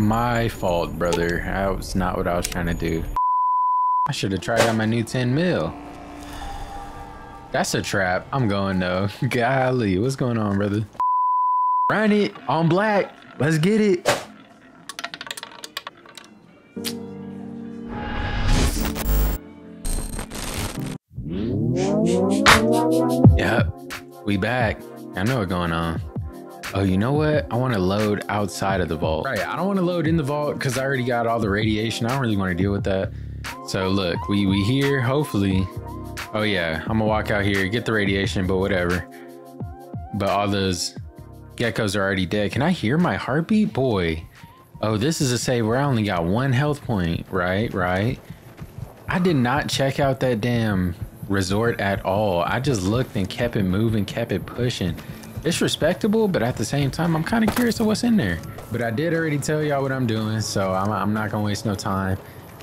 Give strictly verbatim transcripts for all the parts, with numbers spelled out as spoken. My fault, brother. That was not what I was trying to do. I should have tried out my new ten mil. That's a trap. I'm going though. Golly, what's going on, brother? Run it on black. Let's get it. Yep, we back. I know what's going on. Oh, you know what? I want to load outside of the vault. Right, I don't want to load in the vault because I already got all the radiation. I don't really want to deal with that. So look, we we here, hopefully. Oh yeah, I'm gonna walk out here, get the radiation, but whatever. But all those geckos are already dead. Can I hear my heartbeat? Boy. Oh, this is a save where I only got one health point. Right, right. I did not check out that damn resort at all. I just looked and kept it moving, kept it pushing. It's respectable, but at the same time, I'm kind of curious of what's in there. But I did already tell y'all what I'm doing, so I'm, I'm not gonna waste no time.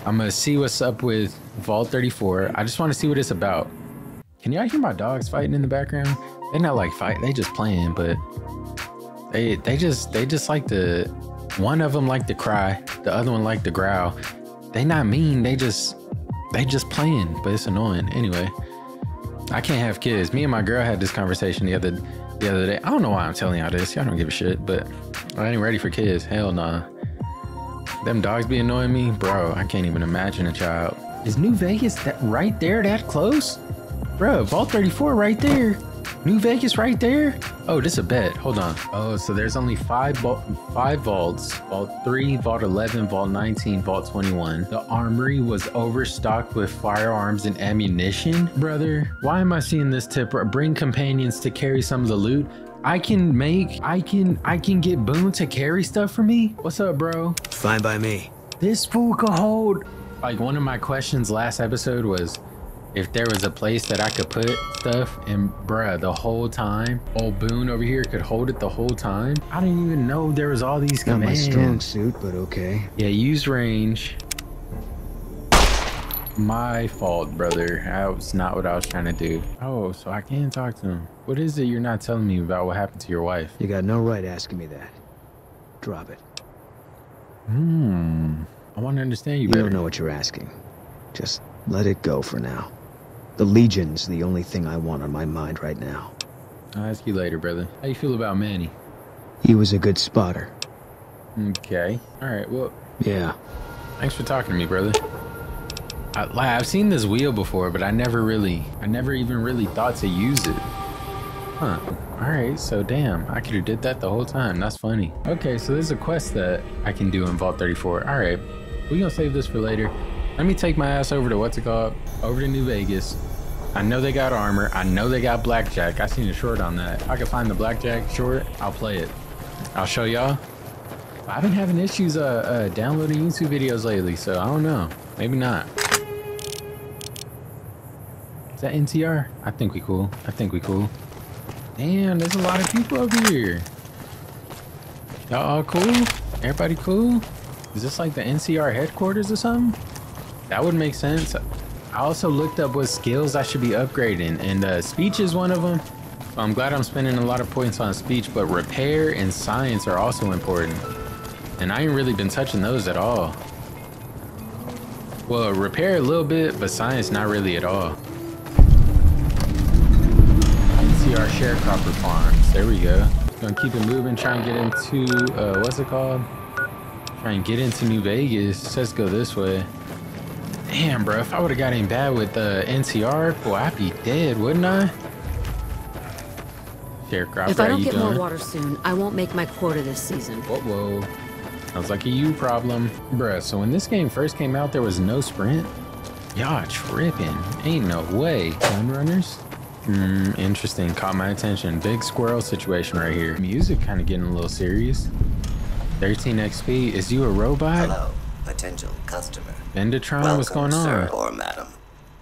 I'm gonna see what's up with Vault thirty-four. I just want to see what it's about. Can y'all hear my dogs fighting in the background? They're not like fight, they just playing, but they they just they just like to. One of them like to cry, the other one like to growl. They not mean, they just they just playing, but it's annoying. Anyway, I can't have kids. Me and my girl had this conversation the other. The other day, I don't know why I'm telling y'all this. Y'all don't give a shit, but I ain't ready for kids. Hell nah. Them dogs be annoying me, bro. I can't even imagine a child. Is New Vegas that right there that close? Bro, Vault thirty-four right there. New Vegas right there. Oh, this a bet. Hold on. Oh, so there's only five five vaults. Vault three, Vault eleven, Vault nineteen, Vault twenty-one. The armory was overstocked with firearms and ammunition. Brother, why am I seeing this tip? Bring companions to carry some of the loot. I can make, I can, I can get Boone to carry stuff for me. What's up, bro? Fine by me. This fool can hold. Like one of my questions last episode was, if there was a place that I could put stuff, and bruh, the whole time, old Boone over here could hold it the whole time. I didn't even know there was all these commands. Not my strong suit, but okay. Yeah, use range. My fault, brother. That was not what I was trying to do. Oh, so I can't talk to him. What is it you're not telling me about what happened to your wife? You got no right asking me that. Drop it. Hmm. I want to understand you better. You don't know what you're asking. Just let it go for now. The Legion's the only thing I want on my mind right now. I'll ask you later, brother. How you feel about Manny? He was a good spotter. Okay. All right, well... yeah. Thanks for talking to me, brother. I, like, I've seen this wheel before, but I never really... I never even really thought to use it. Huh. All right, so damn. I could have did that the whole time. That's funny. Okay, so there's a quest that I can do in Vault thirty-four. All right. We're gonna save this for later. Let me take my ass over to what's it called? Over to New Vegas. I know they got armor. I know they got blackjack. I seen a short on that. If I can find the blackjack short, I'll play it. I'll show y'all. I've been having issues uh, uh, downloading YouTube videos lately, so I don't know. Maybe not. Is that N C R? I think we cool. I think we cool. Damn, there's a lot of people over here. Y'all all cool? Everybody cool? Is this like the N C R headquarters or something? That would make sense. I also looked up what skills I should be upgrading, and uh, speech is one of them. I'm glad I'm spending a lot of points on speech, but repair and science are also important. And I ain't really been touching those at all. Well, repair a little bit, but science not really at all. N C R sharecropper farms, there we go. Gonna keep it moving, try and get into, uh, what's it called? Try and get into New Vegas. Let's go this way. Damn, bro, if I would have got in bad with uh, N C R, boy, I'd be dead, wouldn't I? Sharecropper, if I don't get doing? more water soon, I won't make my quota this season. Whoa, whoa. Sounds like a you problem. Bruh, so when this game first came out, there was no sprint? Y'all tripping. Ain't no way. Gun runners? Hmm, interesting. Caught my attention. Big squirrel situation right here. Music kind of getting a little serious. thirteen X P. Is you a robot? Hello, potential customer. Bendatron, welcome, what's going on? Sir or madam,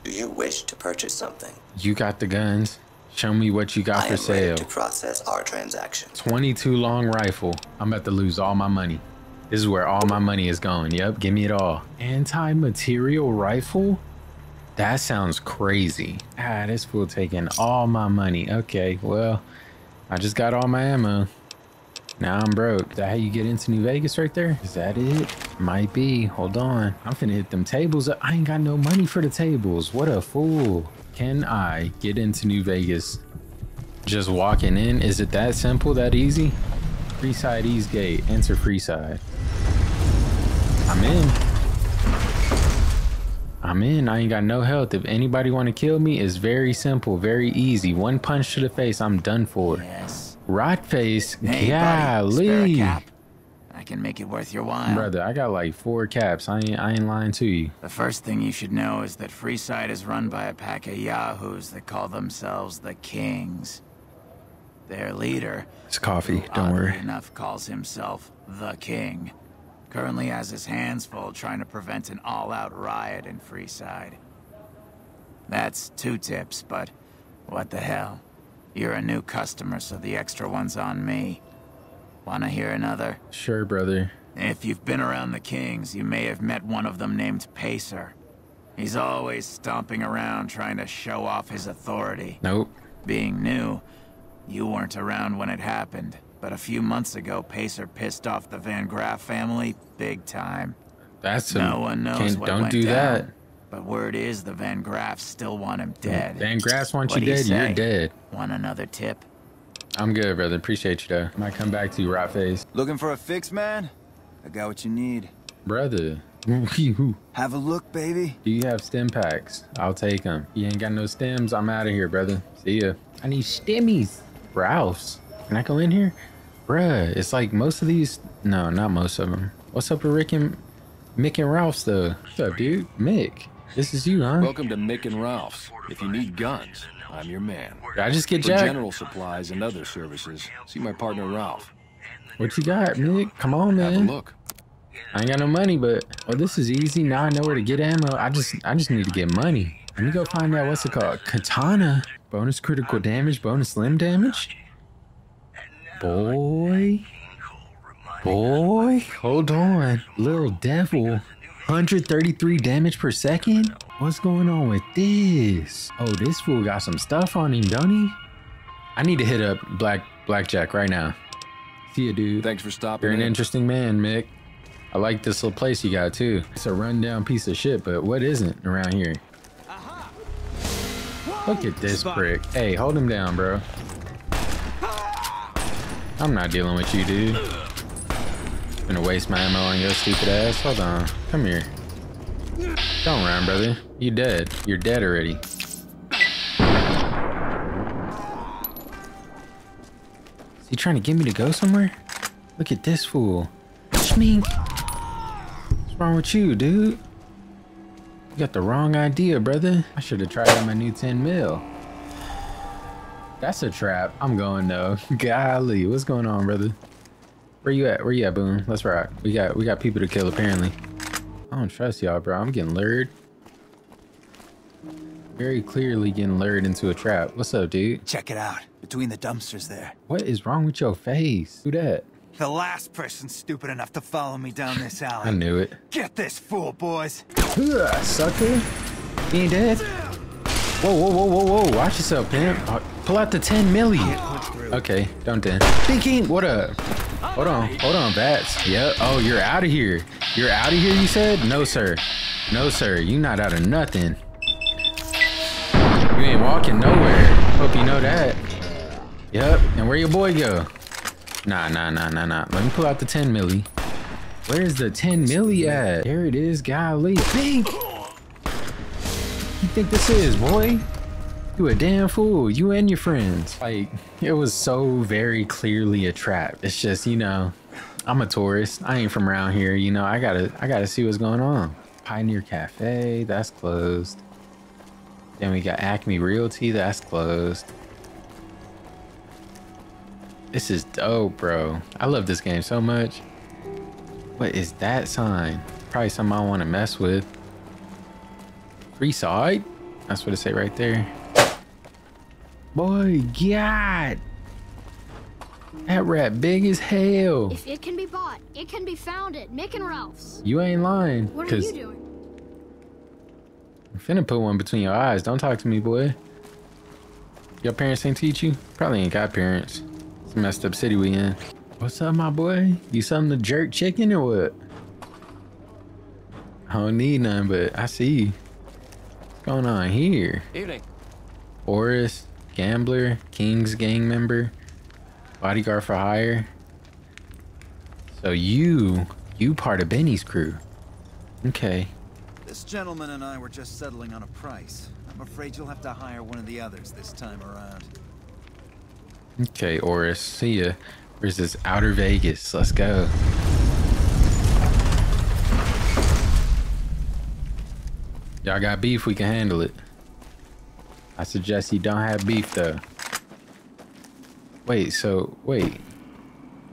do you wish to purchase something? You got the guns. Show me what you got I for am sale. Ready to process our transaction. twenty-two long rifle. I'm about to lose all my money. This is where all my money is going. Yep, give me it all. Anti-material rifle? That sounds crazy. Ah, this fool taking all my money. Okay, well, I just got all my ammo. Now I'm broke. Is that how you get into New Vegas right there? Is that it? Might be. Hold on. I'm finna hit them tables up. I ain't got no money for the tables. What a fool. Can I get into New Vegas just walking in? Is it that simple, that easy? Freeside East Gate. Enter Freeside. I'm in. I'm in. I ain't got no health. If anybody want to kill me, it's very simple, very easy. One punch to the face, I'm done for. Yes. Rot face, hey, golly. Cap. I can make it worth your while. Brother, I got like four caps. I ain't, I ain't lying to you. The first thing you should know is that Freeside is run by a pack of yahoos that call themselves the Kings. Their leader, it's coffee, don't worry, enough calls himself the King, currently has his hands full trying to prevent an all-out riot in Freeside. That's two tips, but what the hell? You're a new customer, so the extra one's on me. Wanna hear another? Sure, brother. If you've been around the Kings, you may have met one of them named Pacer. He's always stomping around trying to show off his authority. Nope. Being new, you weren't around when it happened, but a few months ago, Pacer pissed off the Van Graff family big time. That's a, no one knows what went down. Don't do that. But word is the Van Graffs still want him dead. Van Graffs want you dead, you're dead. Want another tip? I'm good, brother. Appreciate you, though. Might come back to you, rot face. Looking for a fix, man? I got what you need. Brother. Have a look, baby. Do you have stem packs? I'll take them. You ain't got no stems? I'm out of here, brother. See ya. I need stemmies. Ralph's. Can I go in here? Bruh, it's like most of these... No, not most of them. What's up with Rick and... Mick and Ralph's, though? What's up, dude? Mick. This is you, huh? Welcome to Mick and Ralph's. If you need guns, I'm your man. Did I just get jacked? For general supplies and other services, see my partner Ralph. What you got, Mick? Come on, man. Have a look. I ain't got no money, but well, this is easy. Now I know where to get ammo. I just, I just need to get money. Let me go find out what's it called. Katana. Bonus critical damage. Bonus limb damage. Boy, boy, hold on, little devil. one hundred thirty-three damage per second? What's going on with this? Oh, this fool got some stuff on him, don't he? I need to hit up Black Blackjack right now. See ya, dude. Thanks for stopping. You're an interesting man, Mick. I like this little place you got, too. It's a rundown piece of shit, but what isn't around here? Look at this prick. Hey, hold him down, bro. I'm not dealing with you, dude. I'm gonna waste my ammo on your stupid ass. Hold on. Come here. Don't run, brother. You dead. You're dead already. Is he trying to get me to go somewhere? Look at this fool. Shmink. What's wrong with you, dude? You got the wrong idea, brother. I should have tried out my new ten mil. That's a trap. I'm going, though. Golly, what's going on, brother? Where you at? Where you at, Boone? Let's rock. We got we got people to kill, apparently. I don't trust y'all, bro. I'm getting lured. Very clearly getting lured into a trap. What's up, dude? Check it out. Between the dumpsters there. What is wrong with your face? Who that? The last person stupid enough to follow me down this alley. I knew it. Get this fool, boys. Ugh, sucker. He ain't dead. Whoa, whoa, whoa, whoa, whoa. Watch yourself, pimp. Pull out the ten million. Okay, don't dance. Thinking, what up? Hold on, hold on, Vats. Yep. Oh, you're out of here. You're out of here, you said? No, sir. No, sir. You not out of nothing. You ain't walking nowhere. Hope you know that. Yep. And where your boy go? Nah, nah, nah, nah, nah. Let me pull out the ten milli. Where is the ten milli at? There it is, golly. Think. You think this is, boy? You a damn fool, you and your friends. Like, it was so very clearly a trap. It's just, you know, I'm a tourist. I ain't from around here, you know. I gotta, I gotta see what's going on. Pioneer Cafe, that's closed. Then we got Acme Realty, that's closed. This is dope, bro. I love this game so much. What is that sign? Probably something I want to mess with. Freeside? That's what it say right there. Boy, God, that rat big as hell. If it can be bought, it can be found at Mick and Ralph's. You ain't lying. What are you doing? I'm finna put one between your eyes. Don't talk to me, boy. Your parents ain't teach you? Probably ain't got parents. It's a messed up city we in. What's up, my boy? You something to jerk chicken or what? I don't need none, but I see you. What's going on here? Evening. Forest, gambler, King's gang member, bodyguard for hire. So you, you part of Benny's crew. Okay. This gentleman and I were just settling on a price. I'm afraid you'll have to hire one of the others this time around. Okay, Oris, see ya. Where's this Outer Vegas? Let's go. Y'all got beef, we can handle it. I suggest you don't have beef though. Wait, so wait.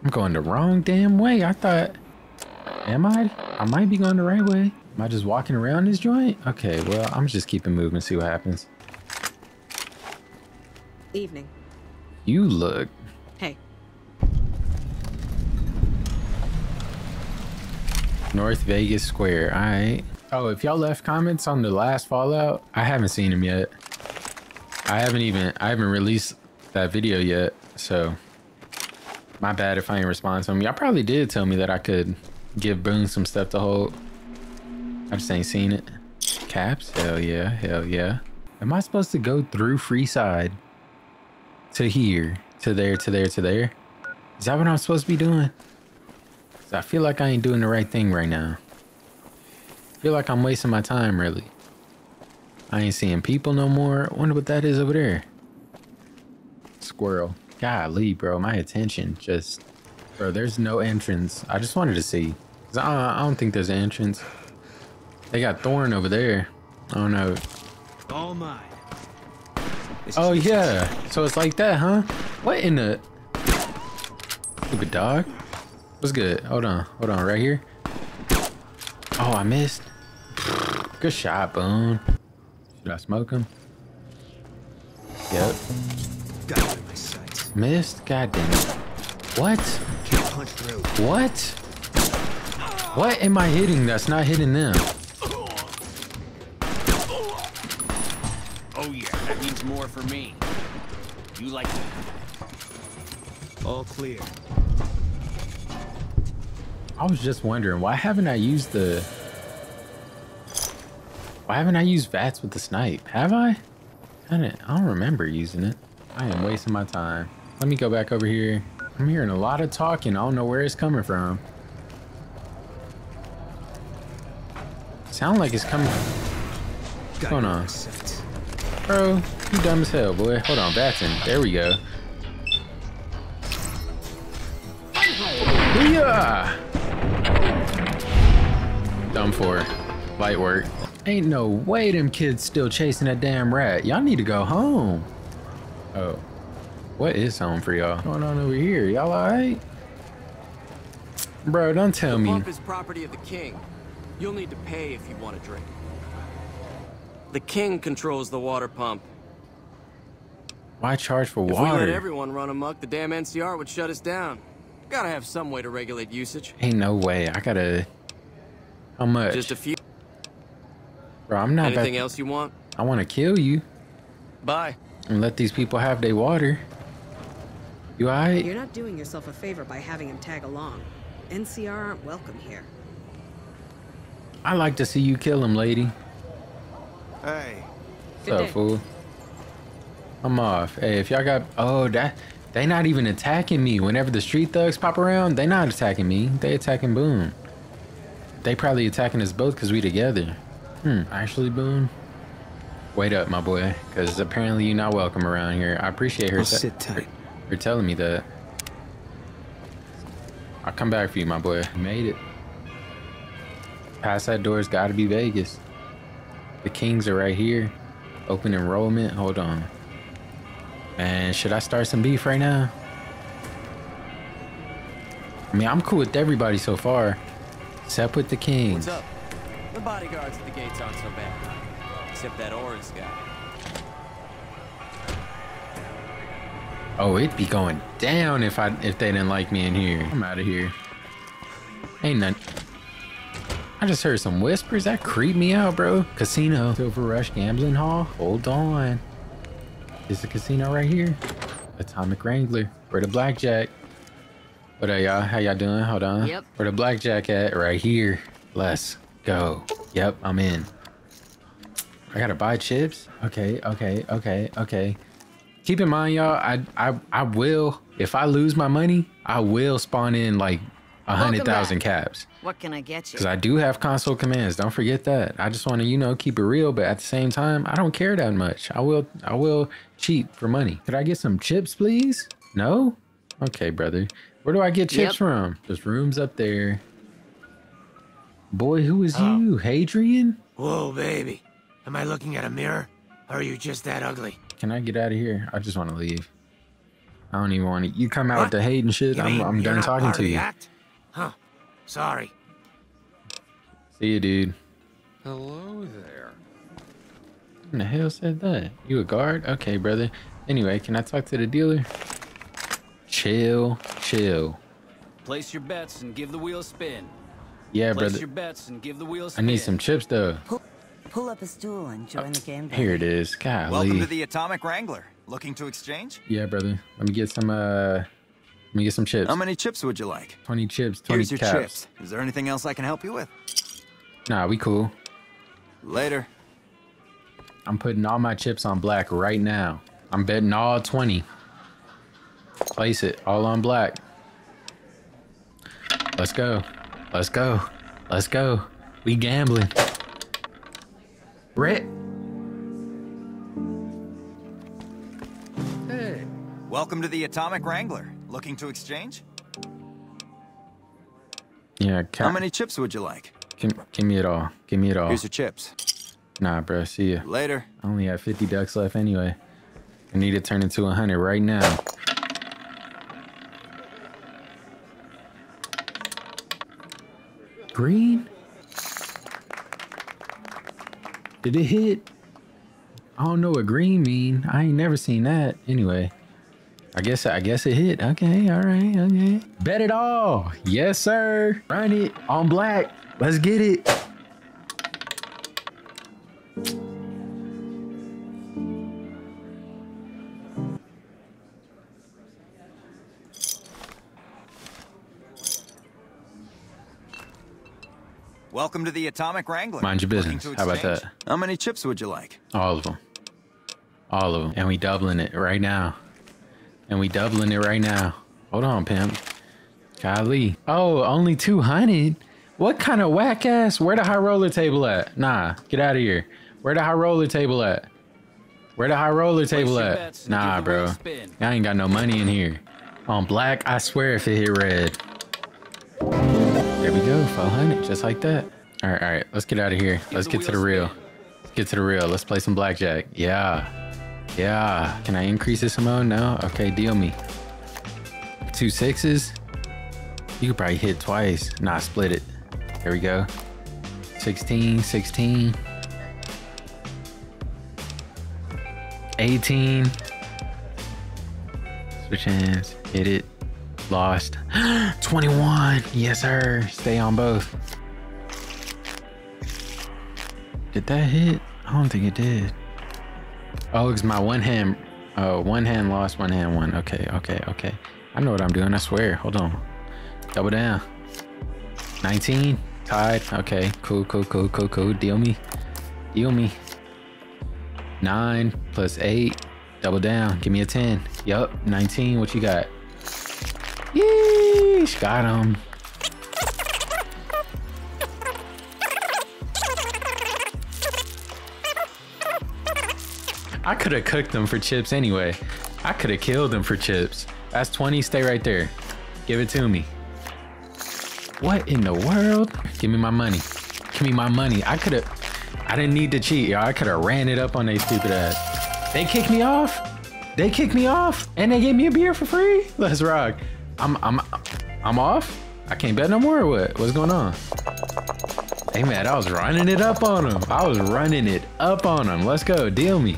I'm going the wrong damn way. I thought, am I? I might be going the right way. Am I just walking around this joint? Okay, well, I'm just keeping moving, see what happens. Evening. You look. Hey. North Vegas Square, all right. Oh, if y'all left comments on the last Fallout, I haven't seen them yet. I haven't even, I haven't released that video yet, so my bad if I ain't respond to them. Y'all probably did tell me that I could give Boone some stuff to hold. I just ain't seen it. Caps? Hell yeah, hell yeah. Am I supposed to go through Freeside to here, to there, to there, to there? Is that what I'm supposed to be doing? 'Cause I feel like I ain't doing the right thing right now. I feel like I'm wasting my time, really. I ain't seeing people no more. I wonder what that is over there. Squirrel. Golly, bro, my attention just... Bro, there's no entrance. I just wanted to see. 'Cause I, I don't think there's an entrance. They got Thorn over there. I don't know. All mine. Oh yeah. So it's like that, huh? What in the? Stupid dog. What's good? Hold on. Hold on. Right here. Oh, I missed. Good shot, Boone. Should I smoke him? Yep. Got in my sights. Missed. God damn it. What? Can't punch through. What? What am I hitting that's not hitting them? More for me. You like that? All clear. I was just wondering why haven't I used the why haven't I used VATS with the snipe? Have I? I don't, I don't remember using it. I am wasting my time. Let me go back over here. I'm hearing a lot of talking. I don't know where it's coming from. Sound like it's coming. What's going on? Bro, you dumb as hell, boy. Hold on, Batson. There we go. Yeah. Dumb for light work. Ain't no way them kids still chasing that damn rat. Y'all need to go home. Oh, what is home for y'all? What's going on over here? Y'all all right? Bro, don't tell me. The pump is property of the king. You'll need to pay if you want to drink. The king controls the water pump. Why charge for water? If we let everyone run amok, the damn N C R would shut us down. Gotta have some way to regulate usage. Ain't no way. I gotta... How much? Just a few. Bro, I'm not... Anything else you want? I want to kill you. Bye. And let these people have their water. You alright? You're not doing yourself a favor by having him tag along. N C R aren't welcome here. I like to see you kill him, lady. Hey, what's up, fool? I'm off. Hey, if y'all got... Oh, that they not even attacking me. Whenever the street thugs pop around, they not attacking me. They attacking Boone. They probably attacking us both because we together. Hmm, actually, Boone? Wait up, my boy, because apparently you're not welcome around here. I appreciate her, sit tight. her, her telling me that. I'll come back for you, my boy. Made it. Past that door's got to be Vegas. The Kings are right here. Open enrollment. Hold on. Man, should I start some beef right now? I mean, I'm cool with everybody so far, except with the Kings. What's up? The bodyguards at the gates aren't so bad, except that Oris guy. Oh, it'd be going down if I if they didn't like me in here. I'm out of here. Ain't nothing. I just heard some whispers that creeped me out, bro. Casino. Silver Rush Gambling Hall. Hold on. Is the casino right here? Atomic Wrangler. Where the blackjack? What up, y'all? How y'all doing? Hold on. Yep. Where the blackjack at? Right here. Let's go. Yep, I'm in. I gotta buy chips? Okay, okay, okay, okay. Keep in mind, y'all, I, I I will, if I lose my money, I will spawn in like one hundred thousand caps. What can I get you? Because I do have console commands. Don't forget that. I just want to, you know, keep it real. But at the same time, I don't care that much. I will I will cheat for money. Could I get some chips, please? No? Okay, brother. Where do I get chips yep. from? There's rooms up there. Boy, who is oh. you? Hadrian? Whoa, baby. Am I looking at a mirror? Or are you just that ugly? Can I get out of here? I just want to leave. I don't even want to. You come out what? with the hate and shit. You I'm, mean, I'm done talking to you. Act? Huh. Sorry. See you, dude. Hello there. Who the hell said that? You a guard? Okay, brother. Anyway, can I talk to the dealer? Chill, chill. Place your bets and give the wheel a spin. Yeah, Place brother. Your bets and give the wheel a spin. I need some chips, though. Pull up a stool and join oh, the game. Buddy. Here it is. Golly. Welcome to the Atomic Wrangler. Looking to exchange? Yeah, brother. Let me get some. Uh, let me get some chips. How many chips would you like? Twenty chips. Twenty Here's your caps. chips. Is there anything else I can help you with? Nah, we cool. Later. I'm putting all my chips on black right now. I'm betting all twenty. Place it all on black. Let's go. Let's go. Let's go. We gambling. Brett. Hey. Welcome to the Atomic Wrangler. Looking to exchange? Yeah. Cap. How many chips would you like? Give, give me it all. Give me it all. Here's your chips. Nah, bro. See ya. Later. I only have fifty ducks left anyway. I need to turn into one hundred right now. Green? Did it hit? I don't know what green mean. I ain't never seen that. Anyway, I guess I guess it hit. Okay, all right, okay. Bet it all. Yes, sir. Run it on black. Let's get it. Welcome to the Atomic Wrangler. Mind your business. How about that? How many chips would you like? All of them. All of them. And we doubling it right now. And we doubling it right now. Hold on, pimp. Golly. Oh, only two hundred? What kind of whack ass? Where the high roller table at? Nah, get out of here. Where the high roller table at? Where the high roller table at? Nah, bro. I ain't got no money in here. On black, I swear if it hit red. There we go, four hundred, just like that. All right, all right, let's get out of here. Let's get to the real. Let's get to the real. Let's play some blackjack. Yeah, yeah. Can I increase this amount? No? Okay, deal me. Two sixes. You could probably hit twice. Nah, split it. There we go. sixteen, sixteen. eighteen. Switch hands, hit it. Lost. twenty-one. Yes, sir. Stay on both. Did that hit? I don't think it did. Oh, it's my one hand. Oh, one hand lost, one hand won. Okay, okay, okay. I know what I'm doing. I swear. Hold on. Double down. nineteen. Tied. Okay. Cool, cool, cool, cool, cool. Deal me. Deal me. nine plus eight. Double down. Give me a ten. Yup. nineteen. What you got? Yeesh, got him. I could have cooked them for chips anyway. I could have killed them for chips. That's twenty, stay right there. Give it to me. What in the world? Give me my money. Give me my money. I could have, I didn't need to cheat, y'all. I could have ran it up on they stupid ass. They kicked me off. They kicked me off and they gave me a beer for free. Let's rock. I'm I'm I'm off. I can't bet no more or what? What's going on? Hey man, I was running it up on him. I was running it up on him. Let's go. Deal me.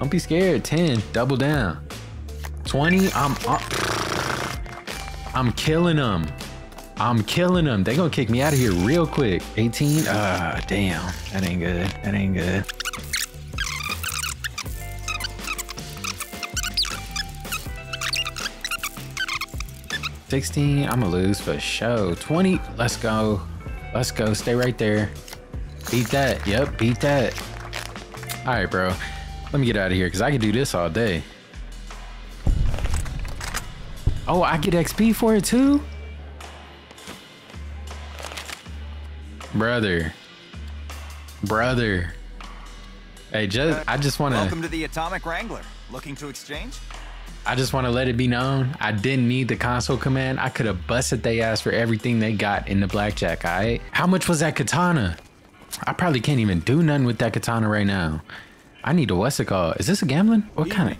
Don't be scared. ten. Double down. twenty. I'm I'm killing them. I'm killing them. They gonna kick me out of here real quick. eighteen. Ah, uh, damn. That ain't good. That ain't good. sixteen. I'm gonna lose for show. twenty. Let's go. Let's go. Stay right there. Beat that. Yep. Beat that. All right, bro. Let me get out of here because I could do this all day. Oh, I get X P for it too? Brother. Brother. Hey, just, I just want to... Welcome to the Atomic Wrangler. Looking to exchange? I just want to let it be known, I didn't need the console command. I could have busted they ass for everything they got in the blackjack, all right? How much was that katana? I probably can't even do nothing with that katana right now. I need a what's it called? Is this a gambling? What kind of...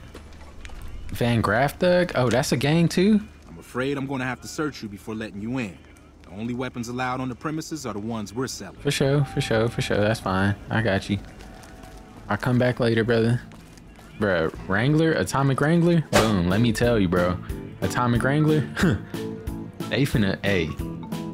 Van Graff thug? Oh, that's a gang too? I'm afraid I'm going to have to search you before letting you in. The only weapons allowed on the premises are the ones we're selling. For sure, for sure, for sure. That's fine. I got you. I'll come back later, brother. Bro, Wrangler? Atomic Wrangler? Boom. Let me tell you, bro. Atomic Wrangler? They finna... Hey,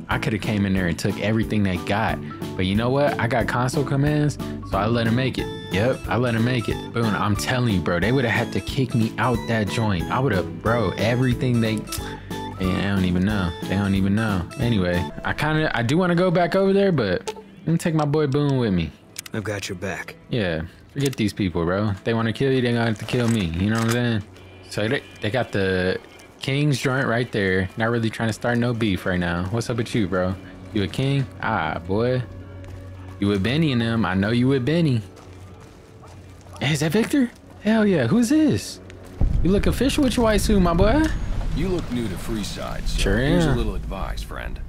I could have came in there and took everything they got. But you know what? I got console commands, so I let him make it. Yep, I let him make it. Boom, I'm telling you, bro. They would have had to kick me out that joint. I would have... Bro, everything they... Man, I don't even know. They don't even know. Anyway, I kind of... I do want to go back over there, but... Let me take my boy Boone with me. I've got your back. Yeah. Forget these people, bro. If they want to kill you, they're gonna have to kill me. You know what I'm saying? So they, they got the king's joint right there. Not really trying to start no beef right now. What's up with you, bro? You a king? Ah, boy. You with Benny and them. I know you with Benny. Hey, is that Victor? Hell yeah. Who's this? You look official with your white suit, my boy. You look new to Freeside, so sure am. Here's a little advice, friend.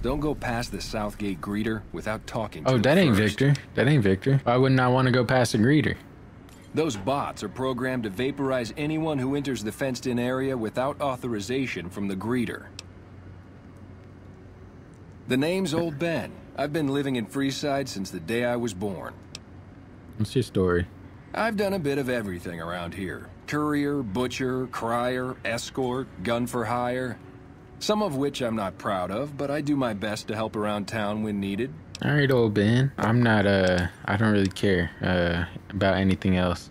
Don't go past the Southgate greeter without talking to... Oh, that ain't Victor. That ain't Victor. Why wouldn't I want to go past the greeter? Those bots are programmed to vaporize anyone who enters the fenced-in area without authorization from the greeter. The name's Old Ben. I've been living in Freeside since the day I was born. What's your story? I've done a bit of everything around here. Courier, butcher, crier, escort, gun for hire... Some of which I'm not proud of, but I do my best to help around town when needed. All right, old Ben. I'm not, uh, I don't really care, uh, about anything else.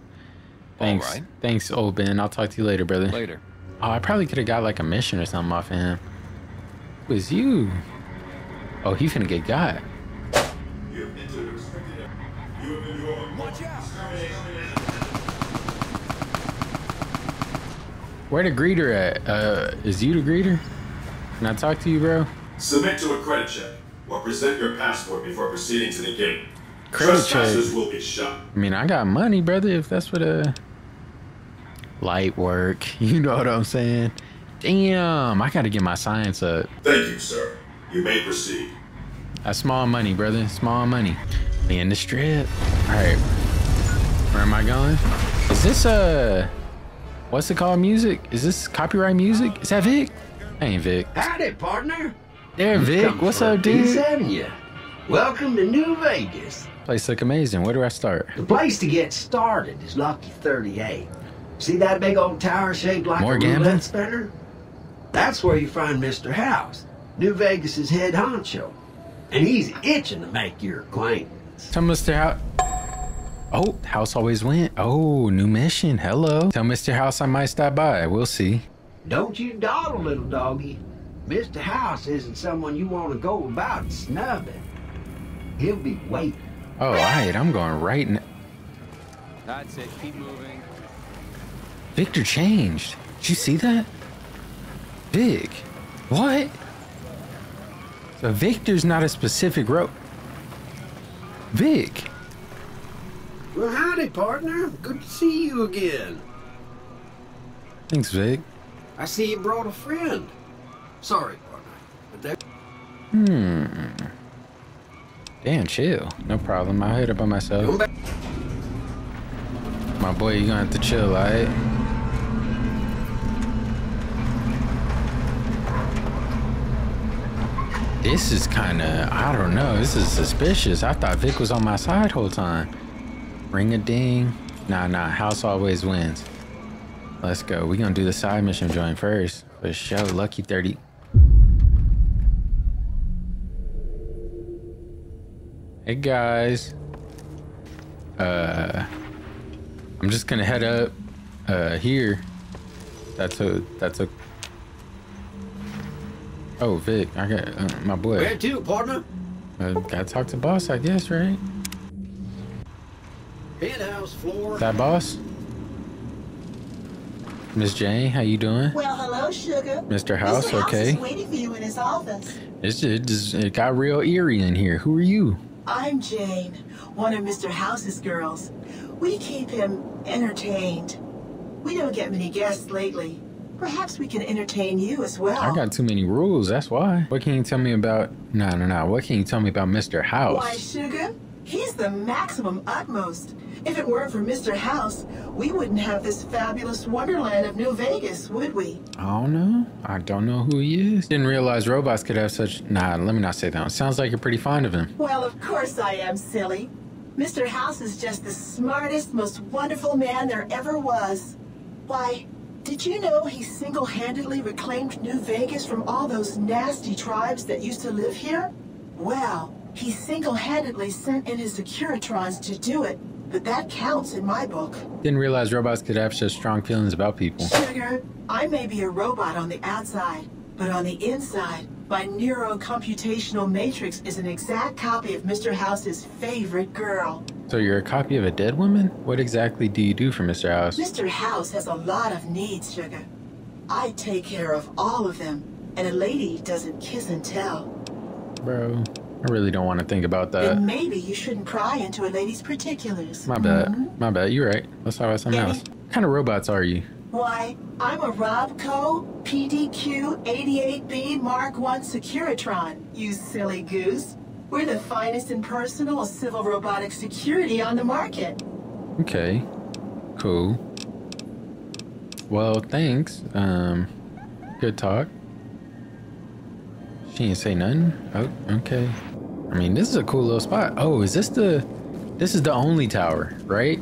Thanks. All right. Thanks, old Ben. I'll talk to you later, brother. Later. Oh, I probably could have got, like, a mission or something off of him. Who is you? Oh, he finna get got. You have entered expected. You have been warned. Watch out! Where the greeter at? Uh, is you the greeter? Can I talk to you, bro? Submit to a credit check or present your passport before proceeding to the gate. Credit check will be shot. I mean, I got money, brother, if that's what uh light work. You know what I'm saying? Damn, I gotta get my science up. Thank you, sir. You may proceed. That's small money, brother. Small money. In the strip. Alright. Where am I going? Is this uh what's it called music? Is this copyright music? Is that Vic? I ain't Vic. Howdy, partner. There, Vic. What's up, dude? Welcome to New Vegas. Place look amazing. Where do I start? The place to get started is Lucky thirty-eight. See that big old tower shaped like More a roulette spinner? That's where you find Mister House, New Vegas's head honcho, and he's itching to make your acquaintance. Tell Mister House. Oh, House always went. Oh, new mission. Hello. Tell Mister House I might stop by. We'll see. Don't you dawdle, little doggy. Mister House isn't someone you want to go about snubbing. He'll be waiting. Oh, all right. I'm going right now. That's it. Keep moving. Victor changed. Did you see that? Vic. What? So Victor's not a specific rope. Vic. Well, howdy, partner. Good to see you again. Thanks, Vic. I see you brought a friend. Sorry, partner, but that... Hmm. Damn, chill. No problem. I'll hit it by myself. My boy, you're gonna have to chill, alright? This is kinda... I don't know. This is suspicious. I thought Vic was on my side whole time. Ring-a-ding. Nah, nah. House always wins. Let's go. We're gonna do the side mission joint first. For sure. Lucky thirty. Hey guys. Uh I'm just gonna head up uh here. That's a that's a Oh, Vic, I got uh, my blood. Where to, partner? Uh, gotta talk to boss, I guess, right? Penthouse floor. Is that boss? Miss Jane, how you doing? Well, hello, sugar. Mister House, Mister House okay. Is waiting for you in his office. It's, it, just, it got real eerie in here. Who are you? I'm Jane, one of Mister House's girls. We keep him entertained. We don't get many guests lately. Perhaps we can entertain you as well. I got too many rules, that's why. What can you tell me about... No, no, no. What can you tell me about Mister House? Why, sugar, he's the maximum utmost. If it weren't for Mister House, we wouldn't have this fabulous wonderland of New Vegas, would we? I don't know. I don't know who he is. Didn't realize robots could have such... Nah, let me not say that. It sounds like you're pretty fond of him. Well, of course I am, silly. Mister House is just the smartest, most wonderful man there ever was. Why... Did you know he single-handedly reclaimed New Vegas from all those nasty tribes that used to live here? Well, he single-handedly sent in his Securitrons to do it, but that counts in my book. Didn't realize robots could have such strong feelings about people. Sugar, I may be a robot on the outside, but on the inside, my neurocomputational matrix is an exact copy of Mister House's favorite girl. So you're a copy of a dead woman? What exactly do you do for Mister House? Mister House has a lot of needs, sugar. I take care of all of them, and a lady doesn't kiss and tell. Bro, I really don't want to think about that. Then maybe you shouldn't pry into a lady's particulars. My bad. Mm-hmm. My bad. You're right. Let's talk about something else. What kind of robots are you? Why, I'm a Robco P D Q eighty-eight B Mark one Securitron, you silly goose. We're the finest in personal civil robotic security on the market. Okay, cool. Well, thanks. Um, good talk. She didn't say nothing. Oh, okay. I mean, this is a cool little spot. Oh, is this the? This is the only tower, right?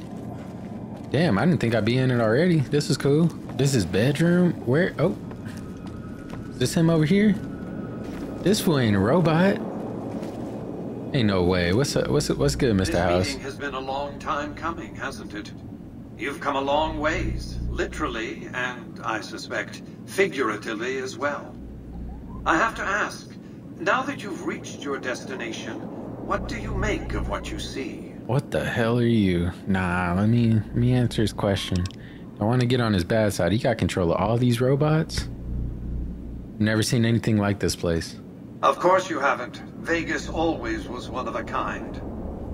Damn, I didn't think I'd be in it already. This is cool. This is bedroom. Where? Oh, is this him over here? This fool ain't a robot. Ain't no way. What's up? What's up? What's good, Mister House? This meeting has been a long time coming, hasn't it? You've come a long ways, literally, and I suspect figuratively as well. I have to ask, now that you've reached your destination, what do you make of what you see? What the hell are you? Nah, let me let me answer his question. I want to get on his bad side. He got control of all these robots. Never seen anything like this place. Of course you haven't. Vegas always was one of a kind.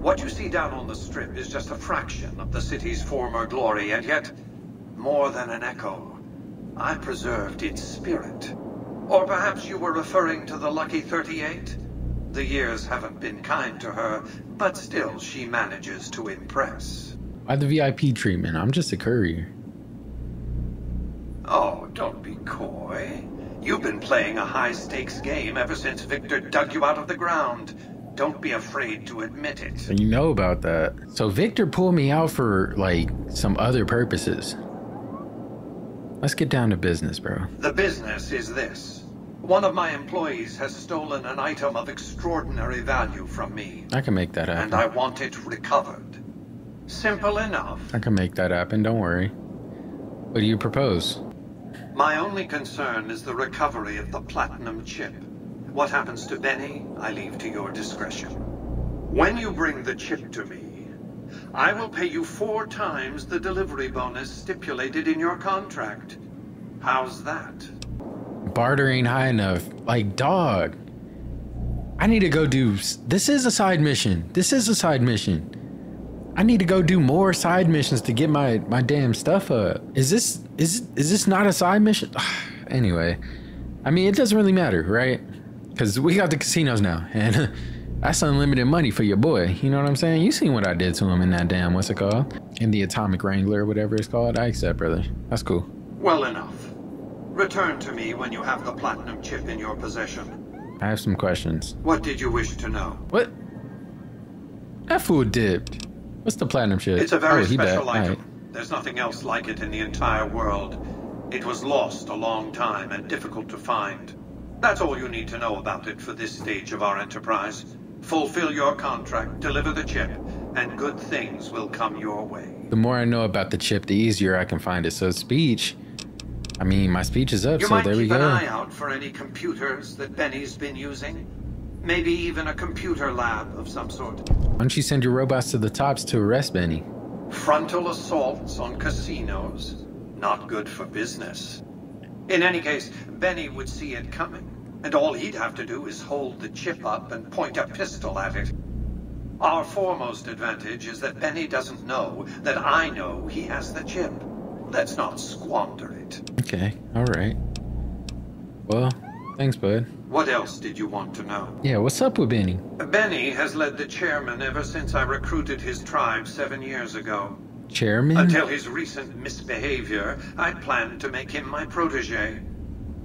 What you see down on the Strip is just a fraction of the city's former glory, and yet more than an echo. I preserved its spirit. Or perhaps you were referring to the Lucky thirty-eight? The years haven't been kind to her, but still she manages to impress. Why the V I P treatment? I'm just a courier. Oh, don't be coy. You've been playing a high-stakes game ever since Victor dug you out of the ground. Don't be afraid to admit it. You know about that. So Victor pulled me out for, like, some other purposes. Let's get down to business, bro. The business is this. One of my employees has stolen an item of extraordinary value from me. I can make that happen. And I want it recovered. Simple enough. I can make that happen, don't worry. What do you propose? My only concern is the recovery of the Platinum Chip. What happens to Benny, I leave to your discretion. When you bring the chip to me, I will pay you four times the delivery bonus stipulated in your contract. How's that? Barter ain't high enough. Like, dog. I need to go do... This is a side mission. This is a side mission. I need to go do more side missions to get my my damn stuff up. Is this is is this not a side mission? Anyway, I mean, it doesn't really matter, right? Because we got the casinos now, and that's unlimited money for your boy. You know what I'm saying? You seen what I did to him in that damn, what's it called? In the Atomic Wrangler, or whatever it's called. I accept, brother. That's cool. Well enough. Return to me when you have the Platinum Chip in your possession. I have some questions. What did you wish to know? What? That fool dipped. What's the Platinum Chip? It's a very oh, special item. Right. There's nothing else like it in the entire world. It was lost a long time and difficult to find. That's all you need to know about it for this stage of our enterprise. Fulfill your contract, deliver the chip, and good things will come your way. The more I know about the chip, the easier I can find it. So speech I mean, my speech is up, so there we go. You might keep an eye out for any computers that Benny's been using. Maybe even a computer lab of some sort. Why don't you send your robots to the Tops to arrest Benny? Frontal assaults on casinos. Not good for business. In any case, Benny would see it coming, and all he'd have to do is hold the chip up and point a pistol at it. Our foremost advantage is that Benny doesn't know that I know he has the chip. Let's not squander it. Okay, all right. Well, thanks, bud. What else did you want to know? Yeah, what's up with Benny? Benny has led the chairman ever since I recruited his tribe seven years ago. Chairman? Until his recent misbehavior, I planned to make him my protege.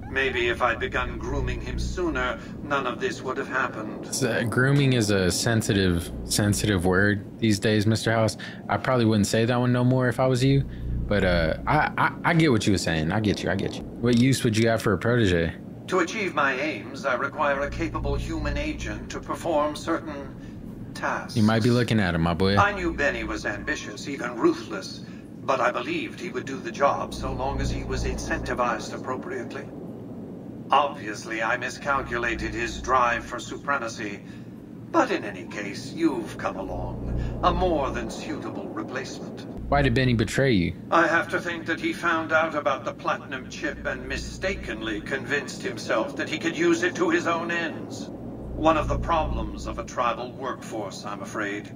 Maybe if I'd begun grooming him sooner, none of this would have happened. So, grooming is a sensitive, sensitive word these days, Mister House. I probably wouldn't say that one no more if I was you. But uh, I, I, I get what you were saying. I get you, I get you. What use would you have for a protege? To achieve my aims, I require a capable human agent to perform certain... tasks. You might be looking at him, my boy. I knew Benny was ambitious, even ruthless, but I believed he would do the job so long as he was incentivized appropriately. Obviously, I miscalculated his drive for supremacy, but in any case, you've come along, a more than suitable replacement. Why did Benny betray you? I have to think that he found out about the Platinum Chip and mistakenly convinced himself that he could use it to his own ends. One of the problems of a tribal workforce, I'm afraid.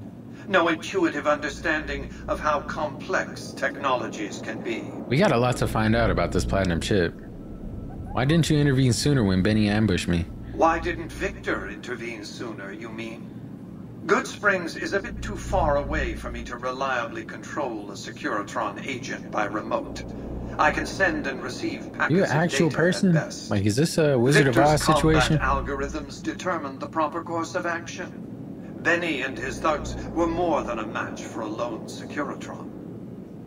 No intuitive understanding of how complex technologies can be. We got a lot to find out about this Platinum Chip. Why didn't you intervene sooner when Benny ambushed me? Why didn't Victor intervene sooner, you mean? Good Springs is a bit too far away for me to reliably control a Securitron agent by remote. I can send and receive packets. You an actual person? Like, is this a Wizard Victor's of Oz situation? Algorithms determined the proper course of action. Benny and his thugs were more than a match for a lone Securitron.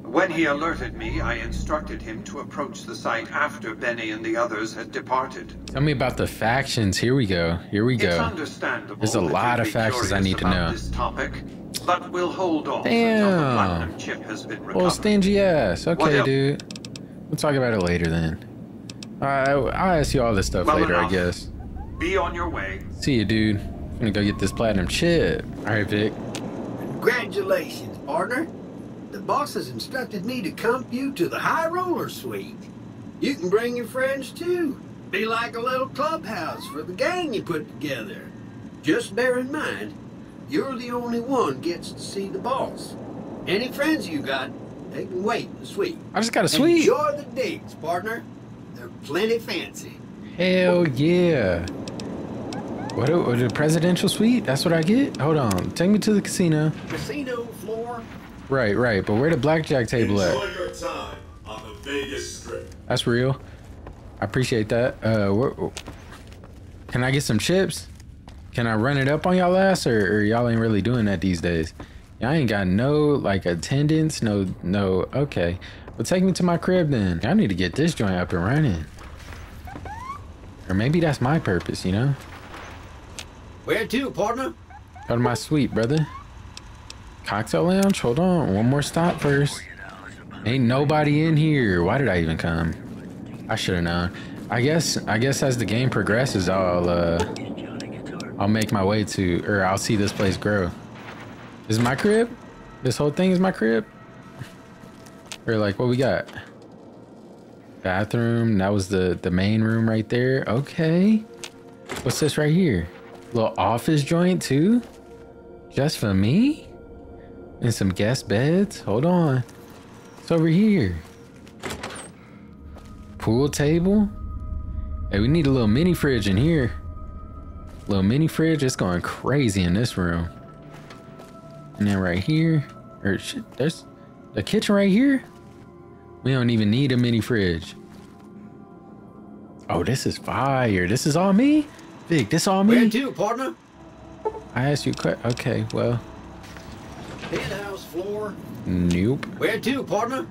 When he alerted me, I instructed him to approach the site after Benny and the others had departed. Tell me about the factions. Here we go. Here we go. It's understandable. There's a lot of factions I need to know. This topic, but we'll hold off until the Platinum Chip has been recovered. Well, stingy ass. Okay, dude. We'll talk about it later then. Alright, I'll ask you all this stuff well later, enough. I guess. Be on your way. See you, dude. I'm gonna go get this Platinum Chip. Alright, Vic. Congratulations, partner. The boss has instructed me to comp you to the High Roller Suite. You can bring your friends too. Be like a little clubhouse for the gang you put together. Just bear in mind, you're the only one gets to see the boss. Any friends you got, they can wait in the suite. I just got a suite. Enjoy the digs, partner. They're plenty fancy. Hell yeah. What, a, what a presidential suite? That's what I get? Hold on. Take me to the casino. Casino floor. Right, right. But where the blackjack table Enjoy at? Your time on the Vegas Strip. That's real. I appreciate that. Uh, where, Can I get some chips? Can I run it up on y'all ass? Or, or y'all ain't really doing that these days? I ain't got no, like, attendance, no, no, okay. Well, take me to my crib then. I need to get this joint up and running. Or maybe that's my purpose, you know? Where to, partner? Go to my suite, brother. Cocktail lounge? Hold on, one more stop first. Ain't nobody in here. Why did I even come? I should have known. I guess, I guess as the game progresses, I'll, uh, I'll make my way to, or I'll see this place grow. This is my crib? This whole thing is my crib? Or like, what we got? Bathroom, that was the, the main room right there. Okay. What's this right here? Little office joint too? Just for me? And some guest beds? Hold on. It's over here. Pool table? Hey, we need a little mini fridge in here. Little mini fridge, it's going crazy in this room. And then right here, or shit, there's the kitchen right here. We don't even need a mini fridge. Oh, this is fire. This is all me? Vic, this all me? Where to, partner? I asked you a question. Okay, well. Penthouse floor. Nope. Where to, partner?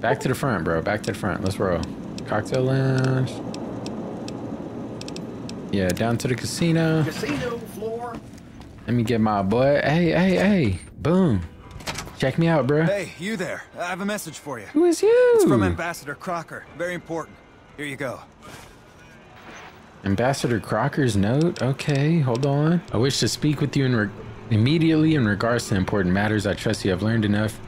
Back to the front, bro. Back to the front. Let's roll. Cocktail lounge. Yeah, down to the casino. Casino floor. Let me get my boy. Hey, hey, hey. Boom. Check me out, bro. Hey, you there. I have a message for you. Who is you? It's from Ambassador Crocker. Very important. Here you go. Ambassador Crocker's note? Okay, hold on. I wish to speak with you in re immediately in regards to important matters. I trust you have learned enough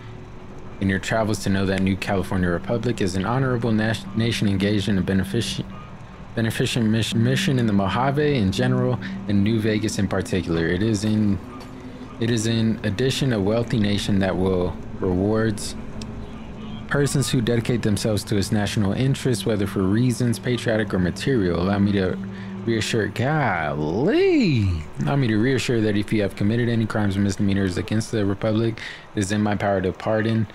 in your travels to know that New California Republic is an honorable nation engaged in a beneficent beneficent mission, mission in the Mojave in general and New Vegas in particular. It is in it is in addition a wealthy nation that will rewards persons who dedicate themselves to its national interest, whether for reasons patriotic or material. Allow me to reassure, golly, allow me to reassure that if you have committed any crimes or misdemeanors against the Republic, it is in my power to pardon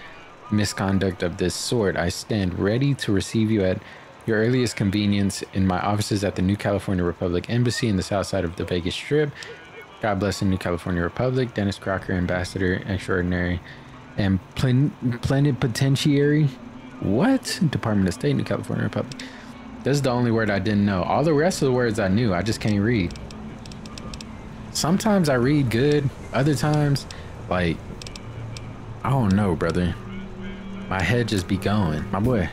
misconduct of this sort. I stand ready to receive you at your earliest convenience in my offices at the New California Republic Embassy in the south side of the Vegas Strip. God bless the New California Republic. Dennis Crocker, Ambassador Extraordinary and plen plenipotentiary. What? Department of State, New California Republic. This is the only word I didn't know. All the rest of the words I knew, I just can't read. Sometimes I read good, other times, like, I don't know, brother. My head just be going. My boy,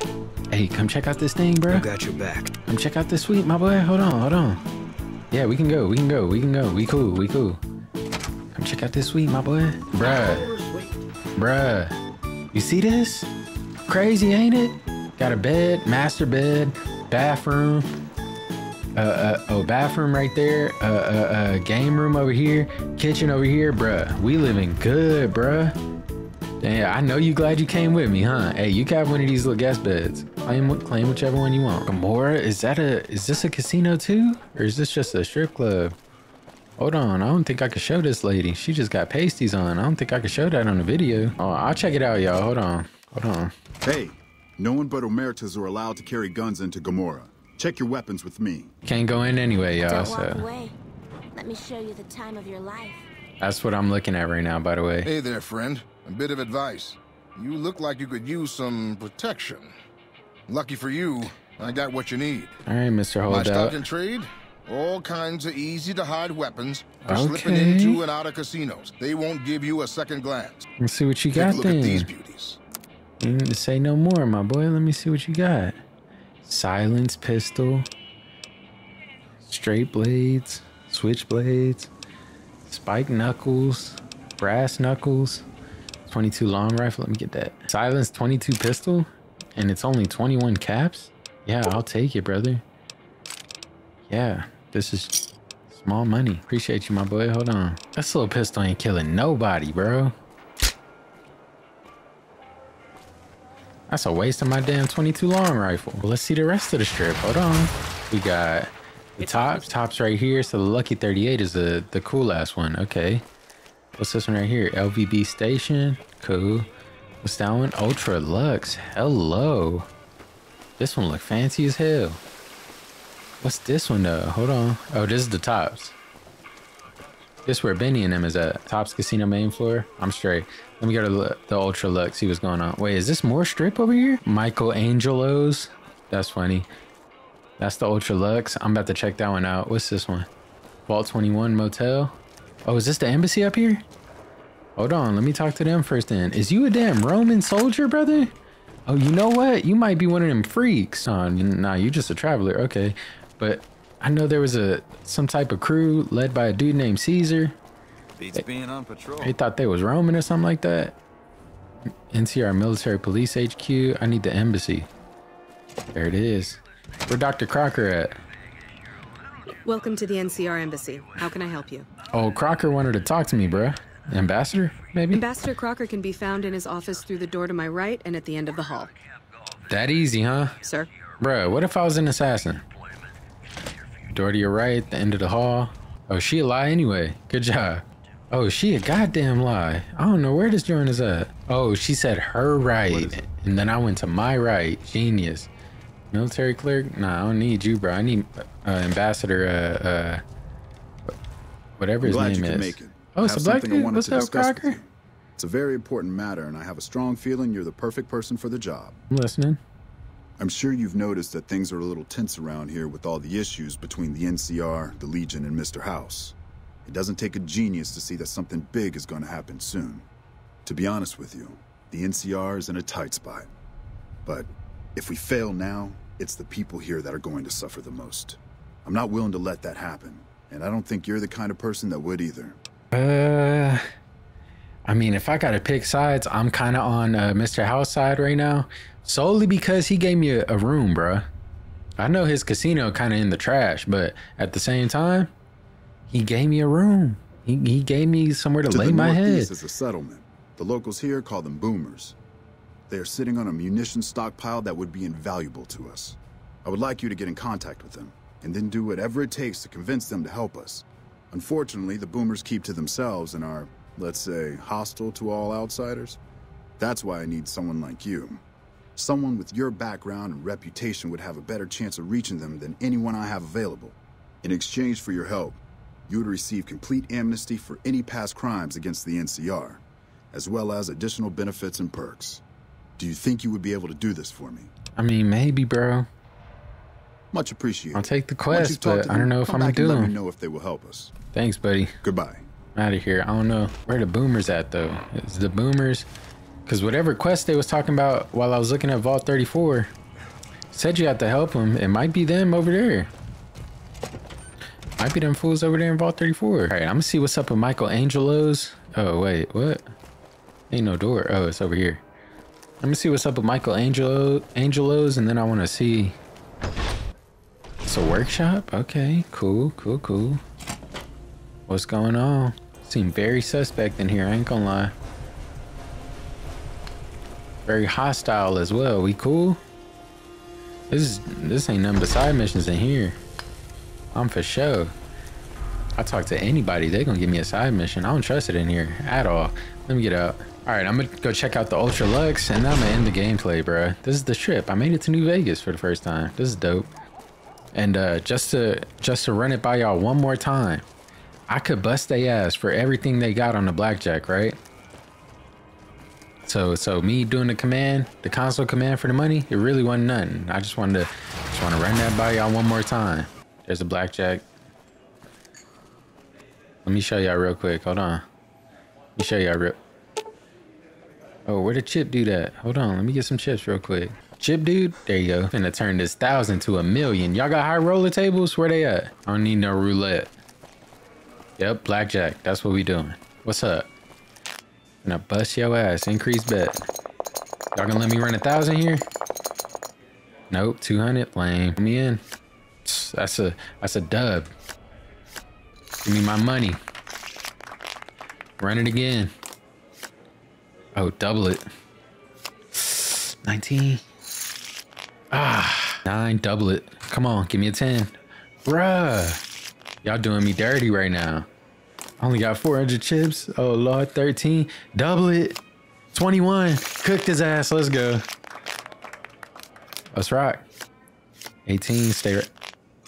hey, come check out this thing, bro. I got your back. Come check out this suite, my boy. Hold on, hold on. Yeah, we can go, we can go, we can go. We cool, we cool. Come check out this suite, my boy. Bruh. Bruh, you see this? Crazy, ain't it? Got a bed, master bed, bathroom. Uh, uh, oh, bathroom right there. Uh, uh, uh, game room over here. Kitchen over here, bruh. We living good, bruh. Damn, I know you glad you came with me, huh? Hey, you got one of these little guest beds. Claim, claim whichever one you want. Gomorrah, is that a? Is this a casino too, or is this just a strip club? Hold on, I don't think I can show this lady. She just got pasties on. I don't think I can show that on the video. Oh, I'll check it out, y'all. Hold on, hold on. Hey, no one but Emeritus are allowed to carry guns into Gomorrah. Check your weapons with me. Can't go in anyway, y'all. Don't walk away. Let me show you the time of your life. That's what I'm looking at right now, by the way. Hey there, friend. A bit of advice. You look like you could use some protection. Lucky for you, I got what you need. All right, Mister Holdout. My stock in trade? All kinds of easy-to-hide weapons are okay. Slipping into and out of casinos. They won't give you a second glance. Let's see what you got. Take a look then. At these beauties. Mm, say no more, my boy. Let me see what you got. Silence pistol, straight blades, switch blades, spike knuckles, brass knuckles, twenty-two long rifle. Let me get that. Silence twenty-two pistol, and it's only twenty-one caps. Yeah, I'll take it, brother. Yeah. This is small money. Appreciate you, my boy. Hold on. That little pistol ain't killing nobody, bro. That's a waste of my damn twenty-two long rifle. Well, let's see the rest of the strip. Hold on. We got the tops. Tops right here. So the Lucky thirty-eight is the, the cool ass one. Okay. What's this one right here? L V B Station. Cool. What's that one? Ultra Luxe. Hello. This one look fancy as hell. What's this one though? Hold on. Oh, this is the Tops. This is where Benny and them is at. Tops Casino main floor. I'm straight. Let me go to the, the Ultra Luxe. See what's going on. Wait, is this more strip over here? Michelangelo's. That's funny. That's the Ultra Luxe. I'm about to check that one out. What's this one? Vault twenty-one Motel. Oh, is this the embassy up here? Hold on. Let me talk to them first then. Is you a damn Roman soldier, brother? Oh, you know what? You might be one of them freaks. Oh, nah, you're just a traveler. Okay. But I know there was a some type of crew led by a dude named Caesar. Beats they, being on patrol. They thought they was Roman or something like that. N C R Military Police H Q. I need the embassy. There it is. Where Doctor Crocker at? Welcome to the N C R Embassy. How can I help you? Oh, Crocker wanted to talk to me, bruh. Ambassador, maybe? Ambassador Crocker can be found in his office through the door to my right and at the end of the hall. That easy, huh? Sir? Bruh, what if I was an assassin? Door to your right, the end of the hall. Oh, she a lie anyway. Good job. Oh, she a goddamn lie. I don't know where this joint is at. Oh, she said her right. And then I went to my right. Genius. Military clerk? Nah, I don't need you, bro. I need uh, Ambassador, uh, uh, whatever his name is. Make it. Oh, it's a black dude? What's up, Crocker? It's a very important matter, and I have a strong feeling you're the perfect person for the job. I'm listening. I'm sure you've noticed that things are a little tense around here with all the issues between the N C R, the Legion, and Mister House. It doesn't take a genius to see that something big is going to happen soon. To be honest with you, the N C R is in a tight spot. But if we fail now, it's the people here that are going to suffer the most. I'm not willing to let that happen, and I don't think you're the kind of person that would either. Uh, I mean, if I gotta pick sides, I'm kind of on uh, Mister House side right now, solely because he gave me a, a room, bruh. I know his casino kind of in the trash, but at the same time, he gave me a room. He, he gave me somewhere to, to lay my head. This is a settlement. The locals here call them Boomers. They are sitting on a munition stockpile that would be invaluable to us. I would like you to get in contact with them, and then do whatever it takes to convince them to help us. Unfortunately, the Boomers keep to themselves and are, let's say, hostile to all outsiders. That's why I need someone like you. Someone with your background and reputation would have a better chance of reaching them than anyone I have available. In exchange for your help, you would receive complete amnesty for any past crimes against the N C R, as well as additional benefits and perks. Do you think you would be able to do this for me? I mean, maybe, bro. Much appreciated. I'll take the quest, but them, I don't know if I'm gonna do them. Let me know if they will help us. Thanks, buddy. Goodbye. I'm out of here. I don't know where the Boomers at though. Is the Boomers? Because whatever quest they was talking about while I was looking at Vault thirty-four, said you have to help them. It might be them over there. Might be them fools over there in Vault thirty-four. All right, I'm gonna see what's up with Michelangelo's. Oh wait, what? Ain't no door. Oh, it's over here. I'm gonna see what's up with Michelangelo's, and then I want to see. It's a workshop? Okay, cool, cool, cool. What's going on? Seem very suspect in here, I ain't gonna lie. Very hostile as well. We cool? This is, this ain't nothing but side missions in here. I'm for sure. I talk to anybody, they gonna give me a side mission. I don't trust it in here at all. Let me get out. All right, I'm gonna go check out the Ultra Luxe, and I'm gonna end the gameplay, bro. This is the trip. I made it to New Vegas for the first time. This is dope. And uh, just to just to run it by y'all one more time, I could bust they ass for everything they got on the blackjack, right? So so me doing the command, the console command for the money, it really wasn't nothing. I just wanted to just want to run that by y'all one more time. There's a blackjack. Let me show y'all real quick. Hold on. Let me show y'all real. Oh, where did Chip do that? Hold on. Let me get some chips real quick. Chip dude, there you go. I'm finna turn this thousand to a million. Y'all got high roller tables? Where they at? I don't need no roulette. Yep, blackjack. That's what we doing. What's up? Gonna bust your ass. Increase bet. Y'all gonna let me run a thousand here? Nope, two hundred. Lame. Let me in. That's a that's a dub. Give me my money. Run it again. Oh, double it. nineteen. Ah, nine, double it. Come on, give me a ten. Bruh, y'all doing me dirty right now. Only got four hundred chips. Oh Lord, thirteen, double it. twenty-one, cooked his ass, let's go. Let's rock. eighteen, stay right.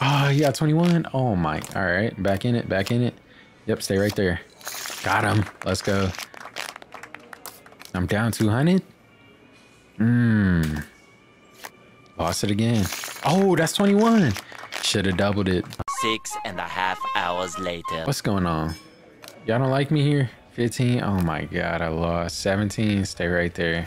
Oh, you got twenty-one. Oh my, all right, back in it, back in it. Yep, stay right there. Got him, let's go. I'm down two hundred. Mmm. Lost it again. Oh, that's twenty-one. Should have doubled it. Six and a half hours later. What's going on? Y'all don't like me here? fifteen. Oh my God, I lost. seventeen. Stay right there.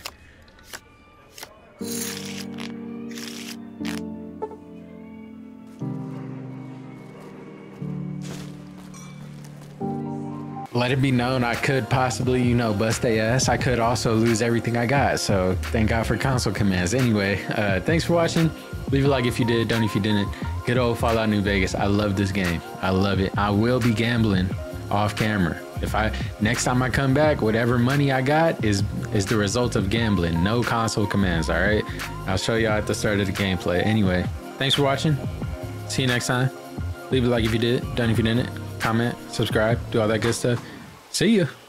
Let it be known, I could possibly, you know, bust they ass. I could also lose everything I got. So thank God for console commands. Anyway, uh, thanks for watching. Leave a like if you did, don't if you didn't. Good old Fallout New Vegas. I love this game. I love it. I will be gambling off camera. If I, next time I come back, whatever money I got is, is the result of gambling. No console commands, all right? I'll show y'all at the start of the gameplay. Anyway, thanks for watching. See you next time. Leave a like if you did, don't if you didn't. Comment, subscribe, do all that good stuff. See ya.